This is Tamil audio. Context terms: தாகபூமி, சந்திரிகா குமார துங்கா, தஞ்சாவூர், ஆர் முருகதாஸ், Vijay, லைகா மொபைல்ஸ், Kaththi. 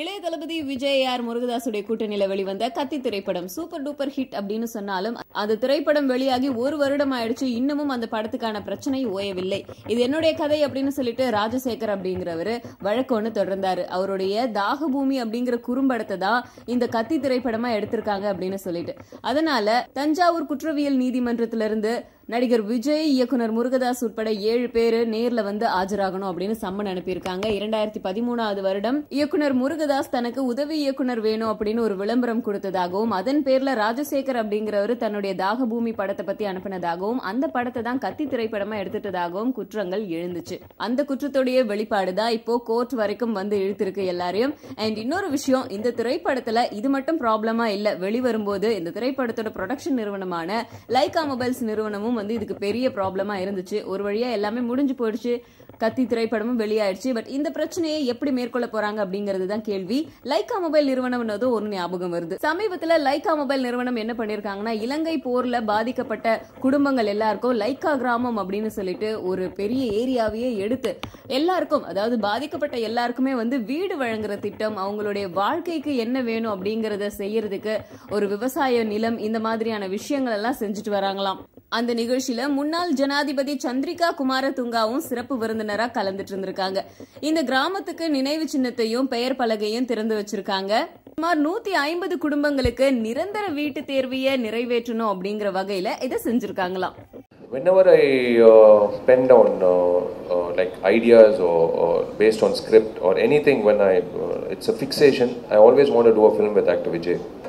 இளைய தளபதி விஜய் ஆர் முருகதாசுடைய கூட்டணியில வெளிவந்த கத்தி திரைப்படம் சூப்பர் டூப்பர் ஹிட் அப்படின்னு சொன்னாலும் அந்த திரைப்படம் வெளியாகி ஒரு வருடம் ஆயிடுச்சு, இன்னமும் அந்த படத்துக்கான பிரச்சனை ஓயவில்லை. இது என்னுடைய கதை அப்படின்னு சொல்லிட்டு ராஜசேகர் அப்படிங்கிறவரு வழக்கொன்னு தொடர்ந்தாரு. அவருடைய தாகபூமி அப்படிங்கிற குறும்படத்தை தான் இந்த கத்தி திரைப்படமா எடுத்திருக்காங்க அப்படின்னு சொல்லிட்டு, அதனால தஞ்சாவூர் குற்றவியல் நீதிமன்றத்திலிருந்து நடிகர் விஜய், இயக்குனர் முருகதாஸ் உட்பட 7 பேர் நேர்ல வந்து ஆஜராகணும் அப்படின்னு சம்மன் அனுப்பியிருக்காங்க. 2013ஆம் வருடம் இயக்குனர் முருகதாஸ் தனக்கு உதவி இயக்குனர் வேணும் அப்படின்னு ஒரு விளம்பரம் கொடுத்ததாகவும், அதன் பேர்ல ராஜசேகர் அப்படிங்கிறவர் தன்னுடைய தாகபூமி படத்தை பத்தி அனுப்பினதாகவும், அந்த படத்தை தான் கத்தி திரைப்படமா எடுத்துட்டதாகவும் குற்றங்கள் எழுந்துச்சு. அந்த குற்றத்துடைய வெளிப்பாடுதான் இப்போ கோர்ட் வரைக்கும் வந்து இழுத்திருக்கு எல்லாரையும். அண்ட் இன்னொரு விஷயம், இந்த திரைப்படத்துல இது மட்டும் ப்ராப்ளமா இல்ல, வெளிவரும்போது இந்த திரைப்படத்தோட ப்ரொடக்ஷன் நிறுவனமான லைகா மொபைல்ஸ் நிறுவனமும் இதுக்கு பெரிய ப்ராப்ளமா இருந்துச்சு. ஒரு வழியா எல்லாமே முடிஞ்சு போயிடுச்சு, கத்தி திரைப்படமும் வெளியாயிடுச்சு. பட் இந்த பிரச்சனையை எப்படி மேற்கொள்ள போறாங்க அப்படிங்கிறது தான் கேள்வி. லைகா மொபைல் நிறுவனம் ஒரு ஞாபகம் வருது. சமீபத்துல லைகா மொபைல் நிறுவனம் என்ன பண்ணிருக்காங்கன்னா, இலங்கை போர்ல பாதிக்கப்பட்ட குடும்பங்கள் எல்லாருக்கும் லைகா கிராமம் அப்படின்னு சொல்லிட்டு ஒரு பெரிய ஏரியாவையே எடுத்து எல்லாருக்கும், அதாவது பாதிக்கப்பட்ட எல்லாருக்குமே வந்து வீடு வழங்குற திட்டம், அவங்களுடைய வாழ்க்கைக்கு என்ன வேணும் அப்படிங்கறத செய்யறதுக்கு ஒரு விவசாய நிலம், இந்த மாதிரியான விஷயங்கள் எல்லாம் செஞ்சுட்டு வராங்களாம். அந்த நிகழ்ச்சியில முன்னாள் ஜனாதிபதி சந்திரிகா குமார துங்காவும் சிறப்பு விருந்தினரா கலந்துட்டு இருந்திருக்காங்க. இந்த கிராமத்துக்கு நினைவு சின்னத்தையும் பெயர் பலகையும் திறந்து வச்சிருக்காங்க. சுமார் 150 குடும்பங்களுக்கு நிரந்தர வீட்டு தேர்வையை நிறைவேற்றணும் அப்படிங்கிற வகையில இதை செஞ்சிருக்காங்களாம். Whenever I pen down like ideas or based on script or anything, when it's a fixation, I always want to do a film with actor Vijay.